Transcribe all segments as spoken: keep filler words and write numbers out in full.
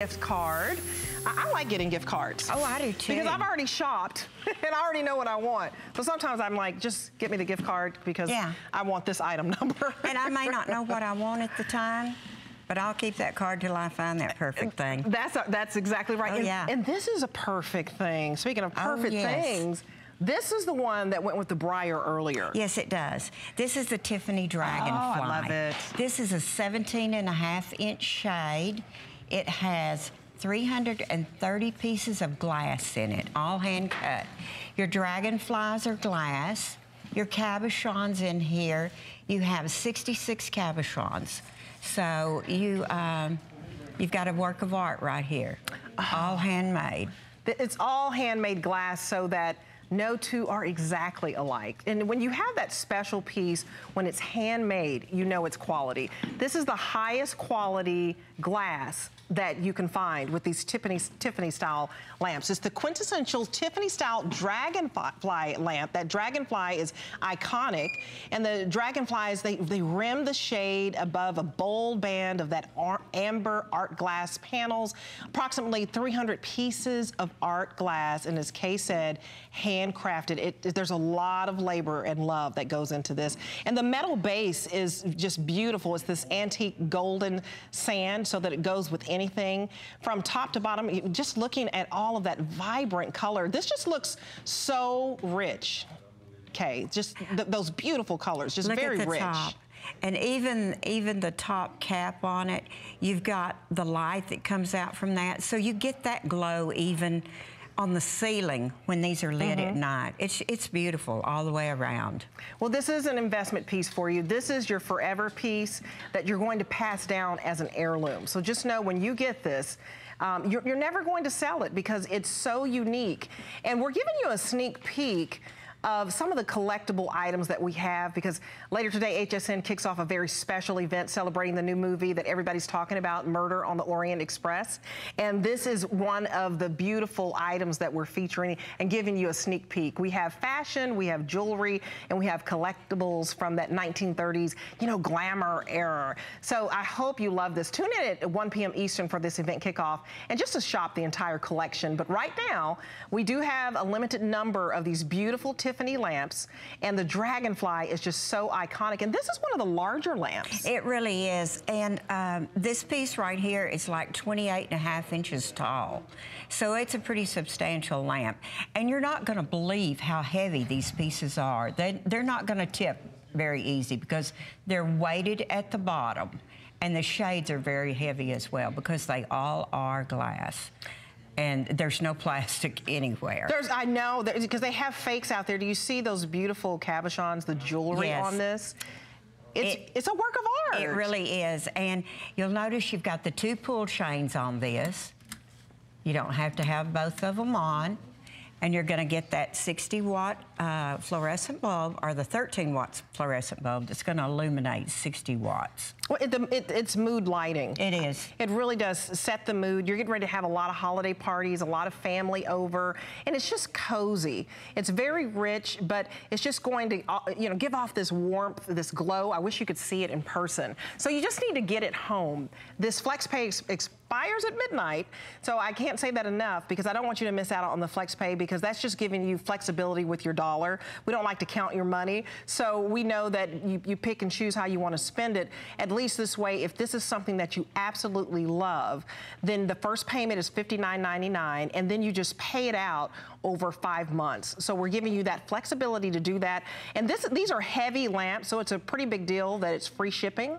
Gift card. I, I like getting gift cards. Oh, I do too. Because I've already shopped and I already know what I want. So sometimes I'm like, just get me the gift card because yeah. I want this item number. And I may not know what I want at the time, but I'll keep that card till I find that perfect thing. That's a, that's exactly right. Oh, and, yeah. and this is a perfect thing. Speaking of perfect oh, yes. things, this is the one that went with the briar earlier. Yes, it does. This is the Tiffany Dragonfly. Oh, I love it. This is a seventeen and a half inch shade. It has three hundred thirty pieces of glass in it, all hand cut. Your dragonflies are glass. Your cabochons in here, you have sixty-six cabochons. So you, um, you've got a work of art right here, oh. all handmade. It's all handmade glass so that no two are exactly alike. And when you have that special piece, when it's handmade, you know it's quality. This is the highest quality glass that you can find with these Tiffany, Tiffany style lamps. It's the quintessential Tiffany style dragonfly lamp. That dragonfly is iconic. And the dragonflies, they, they rim the shade above a bold band of that amber art glass panels. Approximately three hundred pieces of art glass, and as Kay said, handcrafted. It, it, there's a lot of labor and love that goes into this. And the metal base is just beautiful. It's this antique golden sand so that it goes with anything from top to bottom. Just looking at all of that vibrant color, this just looks so rich. Okay, just th those beautiful colors, just Look very at the rich. Top. And even even the top cap on it, you've got the light that comes out from that, so you get that glow even on the ceiling when these are lit mm-hmm. at night. It's, it's beautiful all the way around. Well, this is an investment piece for you. This is your forever piece that you're going to pass down as an heirloom. So just know when you get this, um, you're, you're never going to sell it because it's so unique. And we're giving you a sneak peek of some of the collectible items that we have, because later today H S N kicks off a very special event celebrating the new movie that everybody's talking about, Murder on the Orient Express. And this is one of the beautiful items that we're featuring and giving you a sneak peek. We have fashion, we have jewelry, and we have collectibles from that nineteen thirties, you know, glamour era. So I hope you love this. Tune in at one P M Eastern for this event kickoff and just to shop the entire collection. But right now, we do have a limited number of these beautiful Tiffany lamps, and the dragonfly is just so iconic. And this is one of the larger lamps. It really is. And um, this piece right here is like twenty-eight and a half inches tall. So it's a pretty substantial lamp. And you're not going to believe how heavy these pieces are. They, they're not going to tip very easy because they're weighted at the bottom. And the shades are very heavy as well because they all are glass. And there's no plastic anywhere. There's, I know, because they have fakes out there. Do you see those beautiful cabochons, the jewelry yes. on this? It's, it, it's a work of art. It really is. And you'll notice you've got the two pull chains on this. You don't have to have both of them on. And you're gonna get that sixty watt uh, fluorescent bulb, or the thirteen watt fluorescent bulb that's gonna illuminate sixty watts. Well, it, the, it, it's mood lighting. It is. It really does set the mood. You're getting ready to have a lot of holiday parties, a lot of family over, and it's just cozy. It's very rich, but it's just going to, you know, give off this warmth, this glow. I wish you could see it in person. So you just need to get it home. This FlexPay expires at midnight, so I can't say that enough because I don't want you to miss out on the FlexPay, because that's just giving you flexibility with your dollar. We don't like to count your money, so we know that you, you pick and choose how you want to spend it. At least this way, if this is something that you absolutely love, then the first payment is fifty-nine ninety-nine, and then you just pay it out over five months. So we're giving you that flexibility to do that. And this, these are heavy lamps, so it's a pretty big deal that it's free shipping.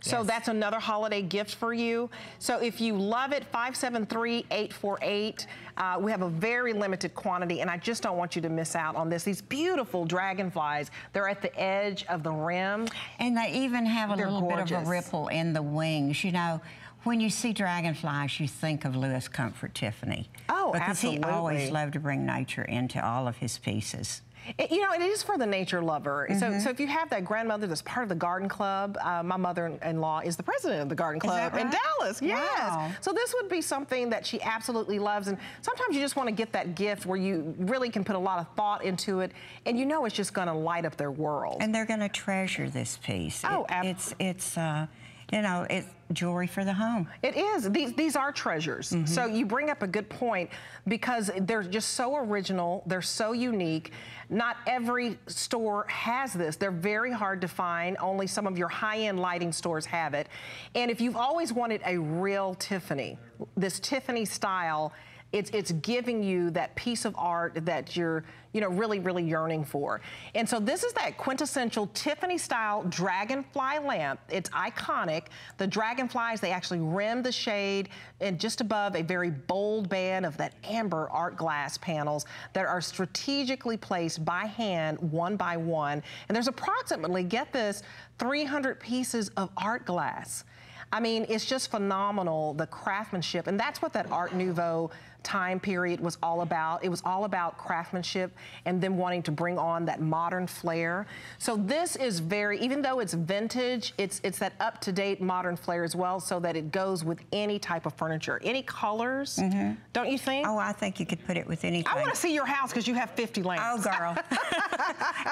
So yes. that's another holiday gift for you. So if you love it, five seven three, eight four eight. Uh, we have a very limited quantity, and I just don't want you to miss out on this. These beautiful dragonflies, they're at the edge of the rim. And they even have a they're little gorgeous. bit of a ripple in the wings. You know, when you see dragonflies, you think of Louis Comfort Tiffany. Oh, because absolutely. Because he always loved to bring nature into all of his pieces. It, you know, it is for the nature lover. Mm-hmm. So, so if you have that grandmother that's part of the garden club, uh, my mother-in-law is the president of the garden club right? in Dallas. Yes. Wow. So this would be something that she absolutely loves. And sometimes you just want to get that gift where you really can put a lot of thought into it, and you know it's just going to light up their world. And they're going to treasure this piece. Oh, absolutely. It, it's it's. Uh, you know, it's jewelry for the home. It is. These, these are treasures. Mm-hmm. So you bring up a good point, because they're just so original. They're so unique. Not every store has this. They're very hard to find. Only some of your high-end lighting stores have it. And if you've always wanted a real Tiffany, this Tiffany style, It's, it's giving you that piece of art that you're, you know, really, really yearning for. And so this is that quintessential Tiffany style dragonfly lamp. It's iconic. The dragonflies, they actually rim the shade and just above a very bold band of that amber art glass panels that are strategically placed by hand, one by one. And there's approximately, get this, three hundred pieces of art glass. I mean, it's just phenomenal, the craftsmanship, and that's what that Art Nouveau time period was all about. It was all about craftsmanship and them wanting to bring on that modern flair. So this is very, even though it's vintage, it's, it's that up-to-date modern flair as well, so that it goes with any type of furniture, any colors, mm-hmm. don't you think? Oh, I think you could put it with anything. I want to see your house, because you have fifty lamps. Oh, girl.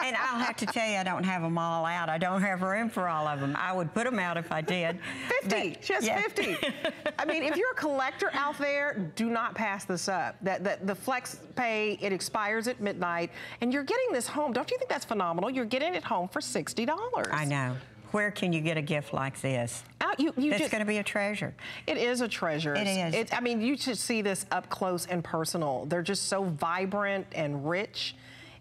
And I'll have to tell you, I don't have them all out. I don't have room for all of them. I would put them out if I did. fifty. But, she has yeah. fifty. I mean, if you're a collector out there, do not pass this up. That, that the FlexPay, it expires at midnight, and you're getting this home. Don't you think that's phenomenal? You're getting it home for sixty dollars. I know. Where can you get a gift like this? Uh, you, you it's going to be a treasure. It is a treasure. It is. It, I mean, you should see this up close and personal. They're just so vibrant and rich,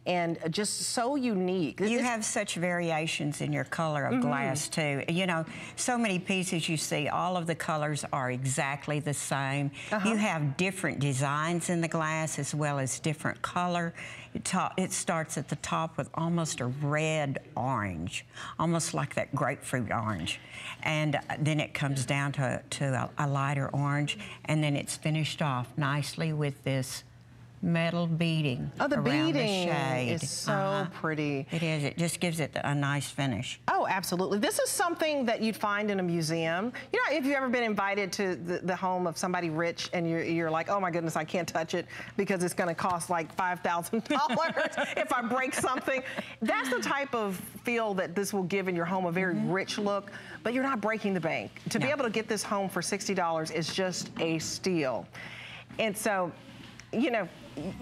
and just so unique. You it's have such variations in your color of mm-hmm. glass too. You know, so many pieces you see, all of the colors are exactly the same. Uh-huh. You have different designs in the glass as well as different color. It, it starts at the top with almost a red orange, almost like that grapefruit orange. And then it comes down to, to a, a lighter orange, and then it's finished off nicely with this metal beading. Oh, the beading the shade. Is so uh-huh. pretty. It is. It just gives it a nice finish. Oh, absolutely. This is something that you'd find in a museum. You know, if you've ever been invited to the, the home of somebody rich, and you're, you're like, oh my goodness, I can't touch it because it's going to cost like five thousand dollars if I break something. That's the type of feel that this will give in your home, a very mm-hmm. rich look, but you're not breaking the bank. To no. be able to get this home for sixty dollars is just a steal. And so, you know,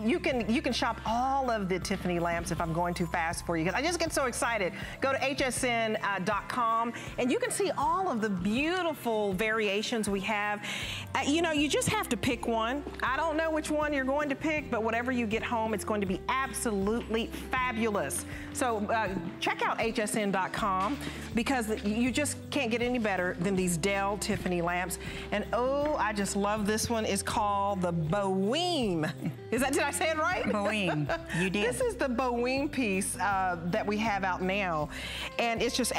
you can you can shop all of the Tiffany lamps. If I'm going too fast for you, because I just get so excited, go to H S N dot com, uh, and you can see all of the beautiful variations we have. Uh, you know, you just have to pick one. I don't know which one you're going to pick, but whatever you get home, it's going to be absolutely fabulous. So uh, check out H S N dot com, because you just can't get any better than these Dale Tiffany lamps. And oh, I just love this one. It's called the Boheme. Is that, did I say it right? Boheme. You did. This is the Boheme piece uh, that we have out now, and it's just